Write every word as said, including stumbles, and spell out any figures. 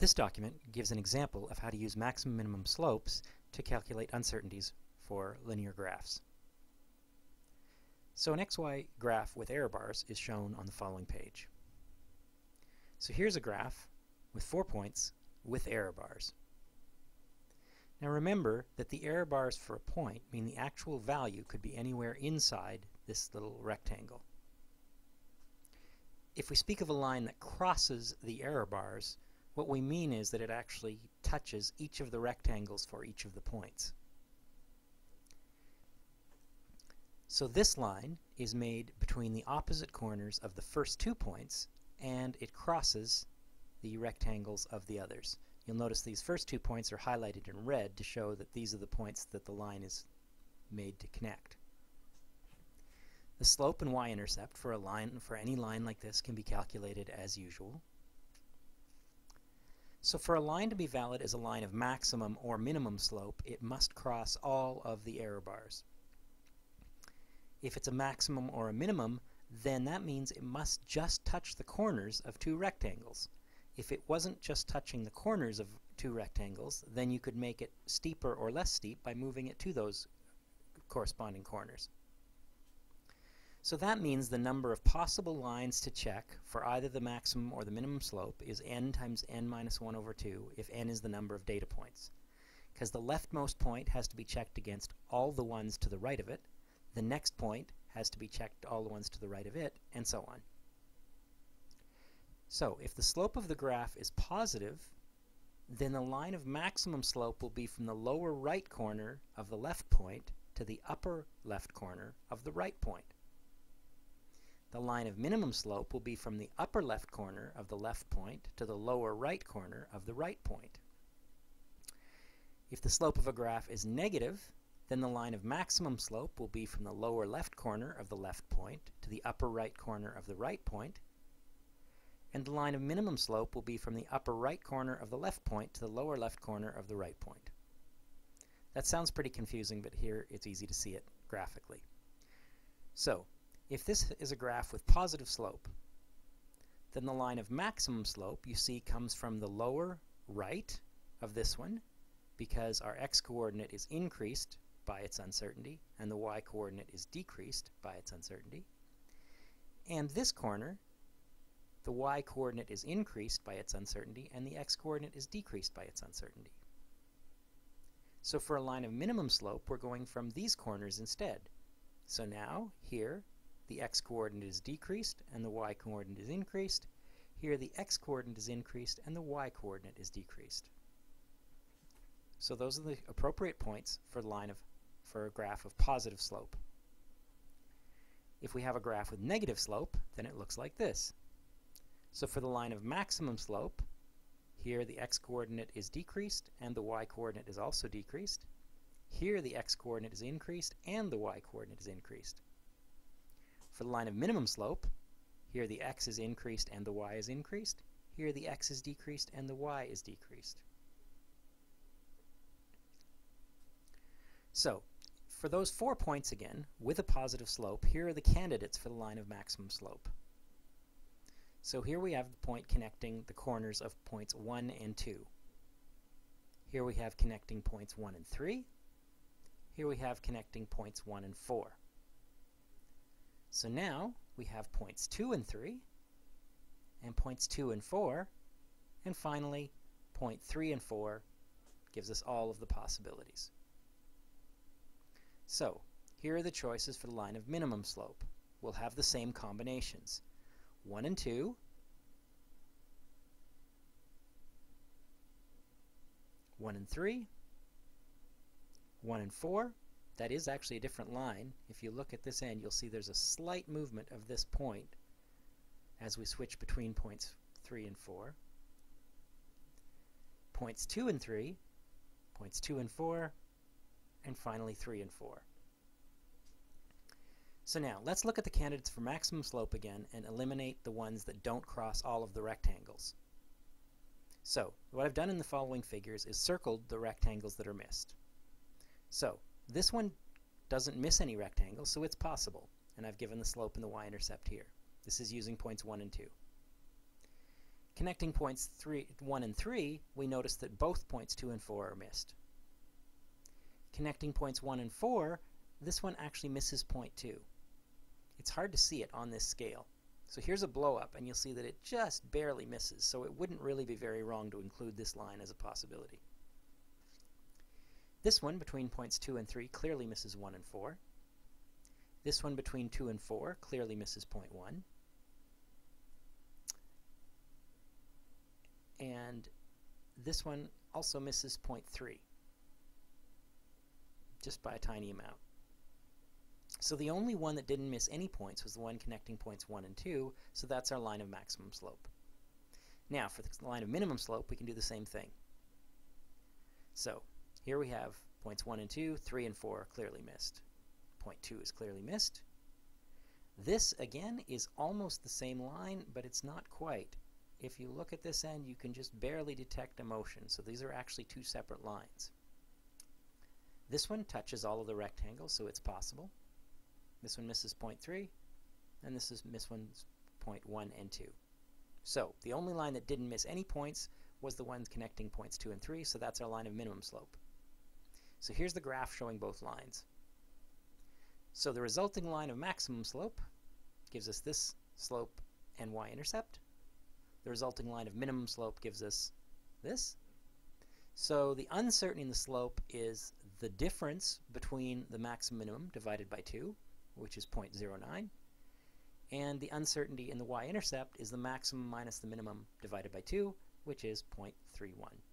This document gives an example of how to use maximum minimum slopes to calculate uncertainties for linear graphs. So an X Y graph with error bars is shown on the following page. So here's a graph with four points with error bars. Now remember that the error bars for a point mean the actual value could be anywhere inside this little rectangle. If we speak of a line that crosses the error bars, what we mean is that it actually touches each of the rectangles for each of the points. So this line is made between the opposite corners of the first two points, and it crosses the rectangles of the others. You'll notice these first two points are highlighted in red to show that these are the points that the line is made to connect. The slope and y-intercept for a line, for any line like this, can be calculated as usual. So for a line to be valid as a line of maximum or minimum slope, it must cross all of the error bars. If it's a maximum or a minimum, then that means it must just touch the corners of two rectangles. If it wasn't just touching the corners of two rectangles, then you could make it steeper or less steep by moving it to those corresponding corners. So that means the number of possible lines to check for either the maximum or the minimum slope is n times n minus one over two, if n is the number of data points. Because the leftmost point has to be checked against all the ones to the right of it, the next point has to be checked all the ones to the right of it, and so on. So if the slope of the graph is positive, then the line of maximum slope will be from the lower right corner of the left point to the upper left corner of the right point. The line of minimum slope will be from the upper left corner of the left point to the lower right corner of the right point. If the slope of a graph is negative, then the line of maximum slope will be from the lower left corner of the left point to the upper right corner of the right point, and the line of minimum slope will be from the upper right corner of the left point to the lower left corner of the right point. That sounds pretty confusing, but here it's easy to see it graphically. So, if this is a graph with positive slope, then the line of maximum slope you see comes from the lower right of this one, because our x-coordinate is increased by its uncertainty and the y-coordinate is decreased by its uncertainty. And this corner, the y-coordinate is increased by its uncertainty and the x-coordinate is decreased by its uncertainty. So for a line of minimum slope, we're going from these corners instead. So now, here, the x-coordinate is decreased and the y-coordinate is increased. Here the x-coordinate is increased and the y-coordinate is decreased. So those are the appropriate points for the line of, for a graph of positive slope. If we have a graph with negative slope, then it looks like this. So for the line of maximum slope, here the x-coordinate is decreased and the y-coordinate is also decreased. Here the x-coordinate is increased and the y-coordinate is increased. For the line of minimum slope, here the x is increased and the y is increased. Here the x is decreased and the y is decreased. So, for those four points again, with a positive slope, here are the candidates for the line of maximum slope. So here we have the point connecting the corners of points one and two. Here we have connecting points one and three. Here we have connecting points one and four. So now we have points two and three, and points two and four, and finally point three and four gives us all of the possibilities. So here are the choices for the line of minimum slope. We'll have the same combinations. one and two, one and three, one and four, that is actually a different line. If you look at this end, you'll see there's a slight movement of this point as we switch between points three and four. Points two and three, points two and four, and finally three and four. So now, let's look at the candidates for maximum slope again and eliminate the ones that don't cross all of the rectangles. So, what I've done in the following figures is circled the rectangles that are missed. So, this one doesn't miss any rectangles, so it's possible. And I've given the slope and the y-intercept here. This is using points one and two. Connecting points three, one and three, we notice that both points two and four are missed. Connecting points one and four, this one actually misses point two. It's hard to see it on this scale. So here's a blow up, and you'll see that it just barely misses, so it wouldn't really be very wrong to include this line as a possibility. This one between points two and three clearly misses one and four. This one between two and four clearly misses point one. And this one also misses point three, just by a tiny amount. So the only one that didn't miss any points was the one connecting points one and two, so that's our line of maximum slope. Now for the line of minimum slope, we can do the same thing. So here we have points one and two, three and four are clearly missed. Point two is clearly missed. This, again, is almost the same line, but it's not quite. If you look at this end, you can just barely detect a motion, so these are actually two separate lines. This one touches all of the rectangles, so it's possible. This one misses point three, and this is miss one's point one and two. So the only line that didn't miss any points was the one connecting points two and three, so that's our line of minimum slope. So here's the graph showing both lines. So the resulting line of maximum slope gives us this slope and y-intercept. The resulting line of minimum slope gives us this. So the uncertainty in the slope is the difference between the maximum minimum divided by two, which is zero point zero nine, and the uncertainty in the y-intercept is the maximum minus the minimum divided by two, which is zero point three one.